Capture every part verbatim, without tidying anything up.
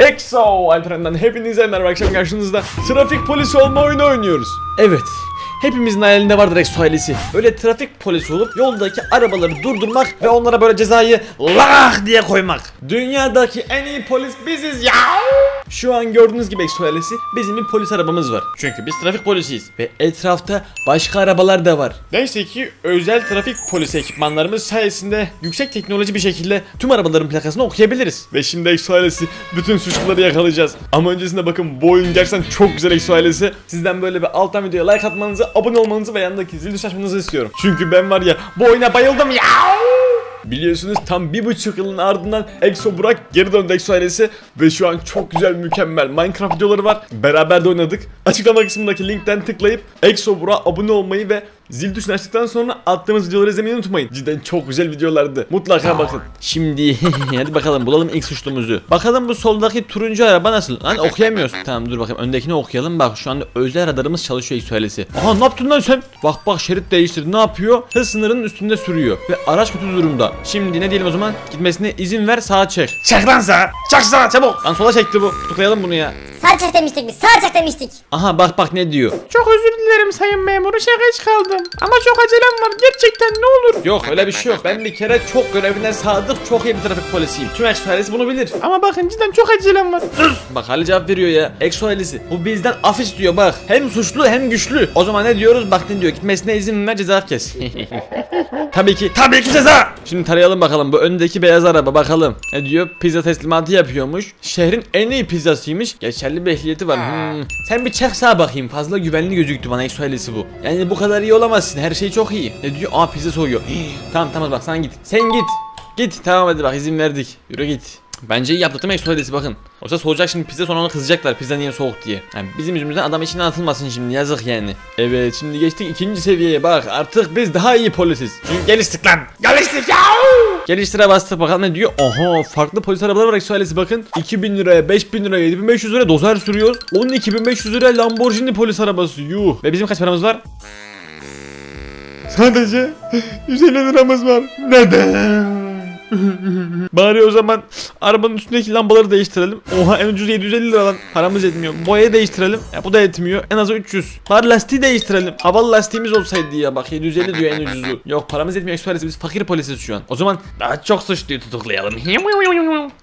X O Alperen'den hepinize merhaba, akşam karşınızda trafik polisi olma oyunu oynuyoruz. Evet, hepimizin hayalinde vardır X O Ailesi. Böyle trafik polisi olup yoldaki arabaları durdurmak ve onlara böyle cezayı lah diye koymak. Dünyadaki en iyi polis biziz ya. Şu an gördüğünüz gibi X O Ailesi, bizim bir polis arabamız var. Çünkü biz trafik polisiyiz ve etrafta başka arabalar da var. Neyse ki özel trafik polisi ekipmanlarımız sayesinde yüksek teknoloji bir şekilde tüm arabaların plakasını okuyabiliriz. Ve şimdi X O Ailesi bütün suçluları yakalayacağız. Ama öncesinde bakın, bu oyun gerçekten çok güzel X O Ailesi. Sizden böyle bir alttan videoya like atmanızı, abone olmanızı ve yanındaki zil düğmesini açmanızı istiyorum. Çünkü ben var ya, bu oyuna bayıldım ya. Biliyorsunuz tam bir buçuk yılın ardından X O Burak geri döndü X O Ailesi ve şu an çok güzel, mükemmel Minecraft videoları var. Beraber de oynadık. Açıklama kısmındaki linkten tıklayıp X O Burak'a abone olmayı ve zil tuşunu açtıktan sonra attığımız videoları izlemeyi unutmayın. Cidden çok güzel videolardı. Mutlaka bakın. Şimdi hadi bakalım, bulalım ilk suçlumuzu. Bakalım bu soldaki turuncu araba nasıl? Lan okuyamıyorsun. Tamam dur bakayım, öndekini okuyalım. Bak şu anda özel radarımız çalışıyor X O Ailesi. Aha ne yaptın lan sen? Bak bak, şerit değiştirdi. Ne yapıyor? Hız sınırının üstünde sürüyor ve araç kötü durumda. Şimdi ne diyelim o zaman? Gitmesine izin ver, sağa çek. Çek lan sağa. Çek sağa çabuk. Lan sola çekti bu. Tutuklayalım bunu ya. Sağ çek demiştik biz. Sağ çek demiştik. Aha bak bak ne diyor. Çok özür dilerim sayın memuru, şaka geç kaldım. Ama çok acelem var gerçekten, ne olur. Yok öyle bir şey yok. Ben bir kere çok görevine sadık, çok iyi bir trafik polisiyim. Tüm X O Ailesi bunu bilir. Ama bakın cidden çok acelem var. Sus. Bak hali cevap veriyor ya. X O Ailesi bu bizden af istiyor bak. Hem suçlu hem güçlü. O zaman ne diyoruz? Bak ne diyor? Gitmesine izin ver, ceza kes. Tabii ki. Tabii ki ceza. Şimdi tarayalım bakalım bu öndeki beyaz araba, bakalım. Ne diyor? Pizza teslimatı yapıyormuş. Şehrin en iyi pizzasıymış. Geçerli bir ehliyeti var. Hmm. Sen bir çek sağa bakayım. Fazla güvenli gözüktü bana X O Ailesi bu. Yani bu kadar iyi olamazsın. Her şey çok iyi. Ne diyor? Aa pizza soğuyor. Tamam tamam bak sen git. Sen git. Git. Tamam hadi bak, izin verdik. Yürü git. Bence iyi yaptık değil mi X O Ailesi, bakın. Oysa soğuyacak şimdi pizza, sonra ona kızacaklar pizza niye soğuk diye. Yani bizim yüzümüzden adam içine atılmasın şimdi, yazık yani. Evet şimdi geçtik ikinci seviyeye, bak artık biz daha iyi polisiz. Çünkü geliştik lan. Geliştik ya. Geliştire bastık, bakalım ne diyor. Aha farklı polis arabaları var X O Ailesi bakın. iki bin liraya, beş bin liraya, yedi bin beş yüz liraya dozer sürüyoruz. on iki bin beş yüz liraya Lamborghini polis arabası, yuh. Ve bizim kaç paramız var? Sadece yüz elli liramız var. Neden? Bari o zaman arabanın üstündeki lambaları değiştirelim. Oha en ucuz yedi yüz elli liradan, paramız yetmiyor. Boyayı değiştirelim, ya bu da yetmiyor. En az üç yüz. Bari lastiği değiştirelim. Havalı lastiğimiz olsaydı ya, bak yedi yüz elli diyor en ucuzu. Yok paramız yetmiyor X O Ailesi, biz fakir polisiz şu an. O zaman daha çok suçluyu tutuklayalım.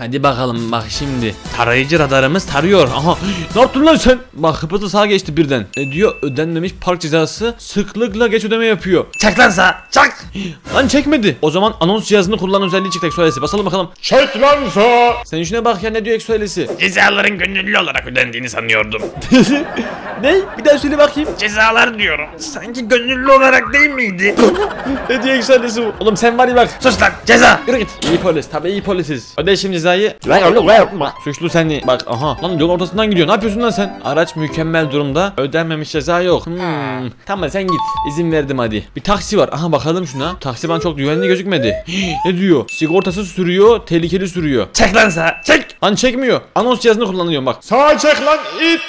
Hadi bakalım bak şimdi. Tarayıcı radarımız tarıyor. Aha ne yaptın lan sen? Bak hıpırtı sağa geçti birden. Ne diyor? Ödenmemiş park cezası, sıklıkla geç ödeme yapıyor. Çak lan sağa çak. Lan çekmedi. O zaman anons cihazını kullanan özelliği çıktı X O Ailesi. Basalım bakalım. Çek lan sağa. Sen şuna bak ya, ne diyor X O Ailesi? Cezaların gönüllü olarak ödendiğini sanıyordum. Ne? Bir daha söyle bakayım. Cezalar diyorum. Sanki gönüllü olarak değil miydi? Ne diyor X O Ailesi bu? Oğlum sen var ya bak. Sus lan. Ceza. Yürü git. İyi polis. Tabii iyi polisiz. Öde şimdi cezayı. Suçlu seni. Bak aha. Lan yol ortasından gidiyor. Ne yapıyorsun lan sen? Araç mükemmel durumda. Ödenmemiş ceza yok. Hmm. Tamam sen git. İzin verdim hadi. Bir taksi var. Aha bakalım şuna. Taksi bana çok güvenli gözükmedi. Ne diyor? Sigortasız sürüyor, tehlikeli sürüyor. Çek lan sağa, çek. Lan çekmiyor. Anons cihazını kullanıyorum bak. Sağa çek lan it.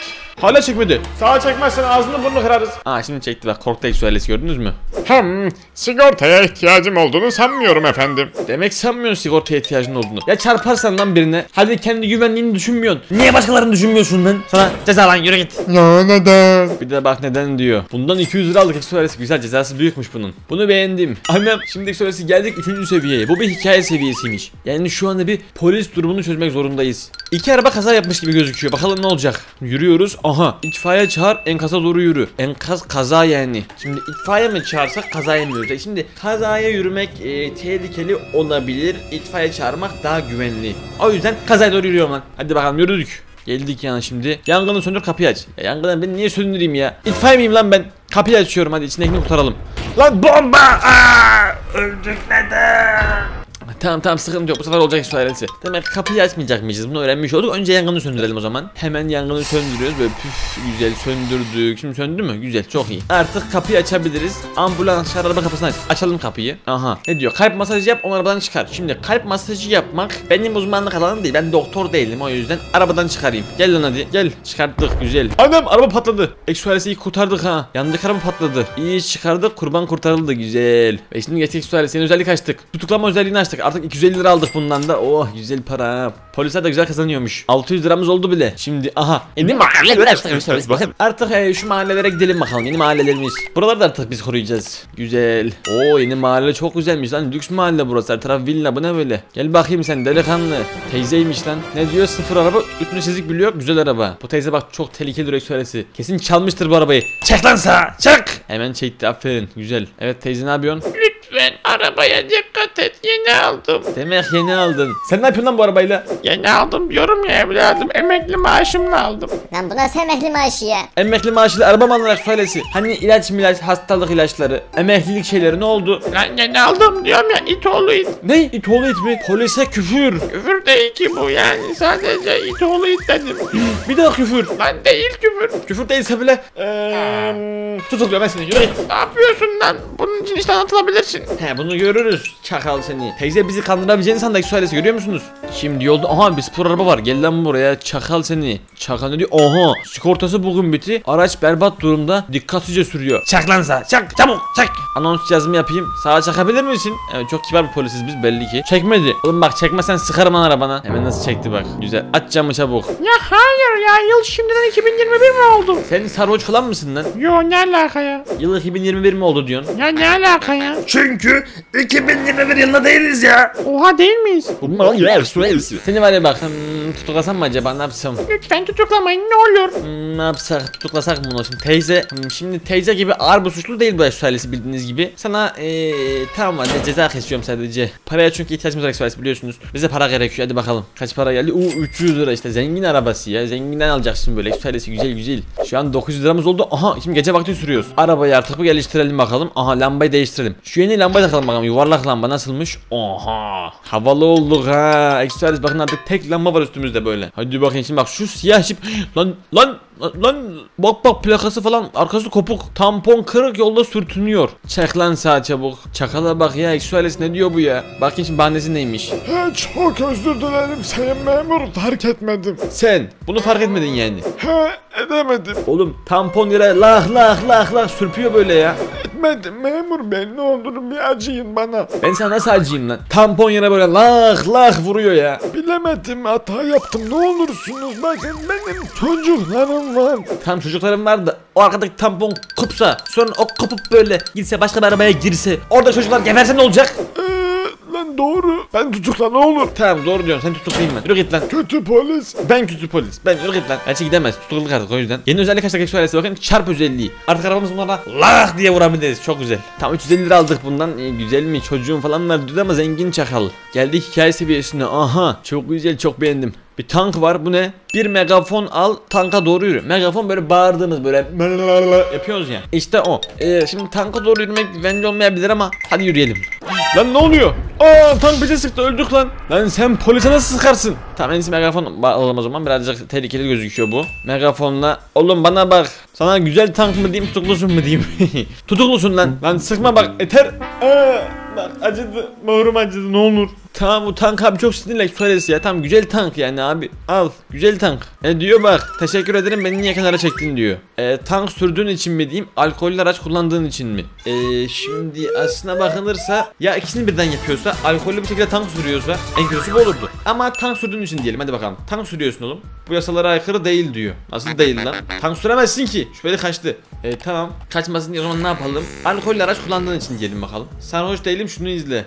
Hala çekmedi. Sağa çekmezsen ağzını burnunu kırarız. Aa şimdi çekti bak, korktu X O Ailesi, gördünüz mü? Hmm, sigortaya ihtiyacım olduğunu sanmıyorum efendim. Demek sanmıyorsun sigortaya ihtiyacın olduğunu. Ya çarparsan lan birine. Hadi kendi güvenliğini düşünmüyorsun. Niye başkalarını düşünmüyorsun lan? Sana ceza lan, yürü git. Ya neden? Bir de bak neden diyor. Bundan iki yüz lira aldık X O Ailesi, güzel, cezası büyükmüş bunun. Bunu beğendim. Annem şimdi X O Ailesi geldik üçüncü seviyeye. Bu bir hikaye seviyesiymiş. Yani şu anda bir polis durumunu çözmek zorundayız. İki araba kaza yapmış gibi gözüküyor. Bakalım ne olacak? Yürüyoruz. Aha itfaiye çağır, enkaza doğru yürü. Enkaz kaza yani. Şimdi itfaiye mi çağırsak kazaya mı yürüyecek? Şimdi kazaya yürümek e, tehlikeli olabilir. İtfaiye çağırmak daha güvenli. O yüzden kazaya doğru yürüyorum lan. Hadi bakalım yürüdük. Geldik yani şimdi. Yangını söndür, kapıyı aç. Ya yangından ben niye söndüreyim ya? İtfaiye miyim lan ben? Kapıyı açıyorum, hadi içindekini kurtaralım. Lan bomba! Aa, öldük neden? Tamam tamam sıkıntı yok, bu sefer olacak X O Ailesi. Demek kapıyı açmayacak mıyız, bunu öğrenmiş olduk. Önce yangını söndürelim o zaman. Hemen yangını söndürüyoruz böyle, püf, güzel söndürdük. Şimdi söndü mü? Güzel, çok iyi. Artık kapıyı açabiliriz. Ambulans çağır, araba kapısını aç. Açalım kapıyı. Aha ne diyor? Kalp masajı yap, onu arabadan çıkar. Şimdi kalp masajı yapmak benim uzmanlık alanım değil, ben doktor değilim, o yüzden arabadan çıkarayım. Gel lan hadi gel, çıkarttık güzel. Anam araba patladı. X O Ailesi'yi kurtardık ha. Yandık, araba patladı. İyi çıkardık, kurban kurtarıldı güzel. Ve şimdi geçtik X O Ailesi'nin özellik açtık. Tutuklama özelliğini açtık. artık iki yüz elli lira aldık bundan da. Oh, yüz elli para. Polisler de güzel kazanıyormuş. altı yüz liramız oldu bile. Şimdi aha. Artık e, şu mahallelere gidelim bakalım. Yeni mahallelerimiz. Buraları da artık biz koruyacağız. Güzel. Oo, yeni mahalle çok güzelmiş lan. Lüks mahalle burası. Her taraf villa. Bu ne böyle? Gel bakayım sen delikanlı. Teyzeymiş lan. Ne diyor? Sıfır araba. Üstüne çizik biliyor. Güzel araba. Bu teyze bak çok tehlikeli direkt söylesi. Kesin çalmıştır bu arabayı. Çek lan sağa. Çek. Hemen çekti. Aferin. Güzel. Evet teyze ne yapıyorsun? Lütfen arabaya dikkat et. Yeni aldım. Demek yeni aldın. Sen ne yapıyorsun lan bu arabayla? Yeni aldım diyorum ya evladım. Emekli maaşımla aldım. Lan bu nasıl emekli maaşı ya? Emekli maaşıyla araba mı alarak söylesi? Hani ilaç milaç, hastalık ilaçları, emeklilik şeyleri ne oldu? Lan yeni aldım diyorum ya. İt oğlu it. Ne? İt oğlu it mi? Polise küfür. Küfür değil ki bu yani. Sadece it oğlu it dedim. Bir daha küfür. Lan değil küfür. Küfür değilse bile. Eee. Tutukluyorum ben seni. Yürü. Ne yapıyorsun lan? Bunun için işte anlatılabilirsin. He bunu görürüz. Çakal seni. Teyze bizi kandırabileceğini sandaki söylesi görüyor musunuz? Şimdi yolda aha bir spor araba var. Gel lan buraya. Çakal seni. Çakal diyor. Aha. Sigortası bugün bitti. Araç berbat durumda. Dikkatsizce sürüyor. Çak lan sağa. Çak. Çabuk. Çak. Anons yazımı yapayım. Sağa çakabilir misin? Evet çok kibar bir polisiz biz belli ki. Çekmedi. Oğlum bak çekmezsen sıkarım lan arabana. Hemen nasıl çekti bak. Güzel. Aç camı çabuk. Ya hayır ya. Yıl şimdiden iki bin yirmi bir mi oldu? Sen sarhoş falan mısın lan? Yo ne alaka ya? Yıl iki bin yirmi bir mi oldu diyorsun? Ya ne alaka ya? Çünkü iki bin yirmi bir yılında değiliz ya. Oha değil miyiz? Seni var ya bak. Hmm, tutuklasam mı acaba? Ne yapsam? Lütfen tutuklamayın ne olur. Hmm, ne yapsak? Tutuklasak mı bunu? Şimdi teyze. Hmm, şimdi teyze gibi ağır bir suçlu değil bu ex ailesi bildiğiniz gibi. Sana ee, tamam hadi ceza kesiyorum sadece. Paraya çünkü ihtiyacımız var ex ailesi biliyorsunuz. Bize para gerekiyor. Hadi bakalım. Kaç para geldi? Oo üç yüz lira işte. Zengin arabası ya. Zenginden alacaksın böyle ex ailesi güzel güzel. Şu an dokuz yüz liramız oldu. Aha şimdi gece vakti sürüyoruz. Arabayı artık bir geliştirelim bakalım. Aha lambayı değiştirelim. Şu yeni lambayı takalım bakalım. Yuvarlak lamba nasılmış? Aha. Havalı olduk ha. Ex ailesi bakın artık tek lamba var üstümüzde böyle. Hadi bakın şimdi bak şu siyah şip. Lan lan. Lan bak bak plakası falan arkası kopuk. Tampon kırık yolda sürtünüyor. Çek lan sağa çabuk. Çakala bak ya X O Ailesi ne diyor bu ya. Bakayım şimdi bahanesi neymiş. He, çok özür dilerim sayın memur fark etmedim. Sen bunu fark etmedin yani. He edemedim. Oğlum tampon yere lah lah lah lah sürpüyor böyle ya. Etmedim memur bey ne olur bir acıyın bana. Ben sana nasıl acıyım lan. Tampon yere böyle lah lah vuruyor ya. Bilemedim hata yaptım ne olursunuz bakın benim çocuklarım var. Tam çocuklarım var da o arkadaki tampon kopsa sonra o kopup böyle gitse başka bir arabaya girse orada çocuklar geberse ne olacak? Ee, lan doğru. Ben tutukla ne olur? Tamam doğru diyorsun sen tutuklayayım ben. Yürü git lan. Kötü polis. Ben kötü polis. Ben yürü git lan. Gerçi gidemez tutukluluk artık o yüzden. Yeni özellik açtık X O Ailesi bakın çarp özelliği. Artık arabamız bunlara lah diye vurabiliriz çok güzel. Tam üç yüz elli lira aldık bundan. Ee, güzel mi çocuğum falan var diyor ama zengin çakal. Geldik hikaye seviyesine aha çok güzel çok beğendim. Bir tank var bu ne? Bir megafon al tanka doğru yürü. Megafon böyle bağırdığımız böyle yapıyoruz ya. İşte o. Ee, şimdi tanka doğru yürümek bence olmayabilir ama hadi yürüyelim. Lan ne oluyor? Aa tank bize sıktı öldük lan. Lan sen polise nasıl sıkarsın? Tamam en iyisi megafon alalım o zaman birazcık tehlikeli gözüküyor bu. Megafonla oğlum bana bak. Sana güzel tank mı diyeyim tutuklusun mu diyeyim. Tutuklusun lan. Lan sıkma bak yeter. Aa, bak acıdı mahrum acıdı ne olur. Tamam bu tank abi çok sinirli söylesi ya. Tam güzel tank yani abi. Al güzel tank. E diyor bak teşekkür ederim beni niye kenara çektin diyor. E, tank sürdüğün için mi diyeyim alkollü araç kullandığın için mi? E, şimdi aslına bakılırsa ya ikisini birden yapıyorsa alkollü bir şekilde tank sürüyorsa en kötüsü bu olurdu. Ama tank sürdüğün için diyelim hadi bakalım. Tank sürüyorsun oğlum. Bu yasalara aykırı değil diyor. Nasıl değil lan? Tank süremezsin ki. Şüpheli kaçtı. E, tamam kaçmasın diye o zaman ne yapalım? Alkollü araç kullandığın için diyelim bakalım. Sarhoş değilim şunu izle.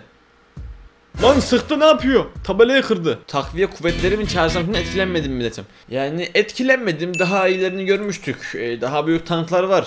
Lan sıktı ne yapıyor? Tabelayı kırdı. Takviye kuvvetlerimin çağrısından etkilenmedim milletim. Yani etkilenmedim daha iyilerini görmüştük. Ee, daha büyük tanklar var.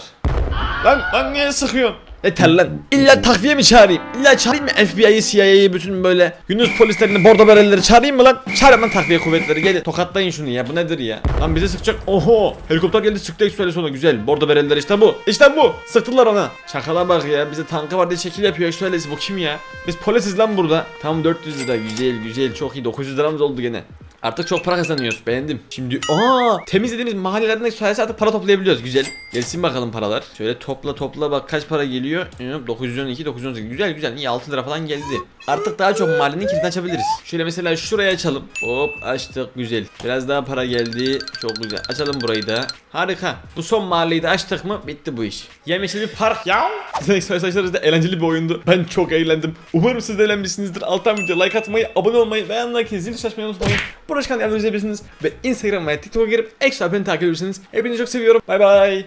Lan lan niye sıkıyorsun? Yeter lan. İlla takviye mi çağırayım? İlla çağırayım mı F B I'yi, C I A'yi bütün böyle Yunus polislerini, bordo berelileri çağırayım mı lan? Çağırın lan takviye kuvvetleri. Gelin tokatlayın şunu ya. Bu nedir ya? Lan bize sıkacak. Oho. Helikopter geldi sıktı X O Ailesi ona. Güzel. Bordo bereliler işte bu. İşte bu. Sıktılar ona. Çakala bak ya. Bize tankı var diye şekil yapıyor X O Ailesi. Bu kim ya? Biz polisiz lan burada. Tam dört yüz lira. Güzel güzel. Çok iyi. dokuz yüz liramız oldu gene. Artık çok para kazanıyoruz. Beğendim. Şimdi aa, temizlediğimiz mahallelerden sayesinde artık para toplayabiliyoruz. Güzel. Gelsin bakalım paralar. Şöyle topla topla bak kaç para geliyor. dokuz yüz on iki dokuz yüz on sekiz. Güzel güzel. İyi altı lira falan geldi. Artık daha çok mahallenin kilidini açabiliriz. Şöyle mesela şuraya açalım. Hop açtık. Güzel. Biraz daha para geldi. Çok güzel. Açalım burayı da. Harika. Bu son mahalleyi de açtık mı bitti bu iş. Yemyeşil bir park ya. Arkadaşlar da eğlenceli bir oyundu. Ben çok eğlendim. Umarım siz de eğlenmişsinizdir. Alttan video like atmayı, abone olmayı, beğenmeyi, zil açmayı unutmayın. Buraya çıkan yardımcı olabilirsiniz ve Instagram ve TikTok'a girip X O Alperen'i takip edebilirsiniz. Hepinizi çok seviyorum. Bay bay.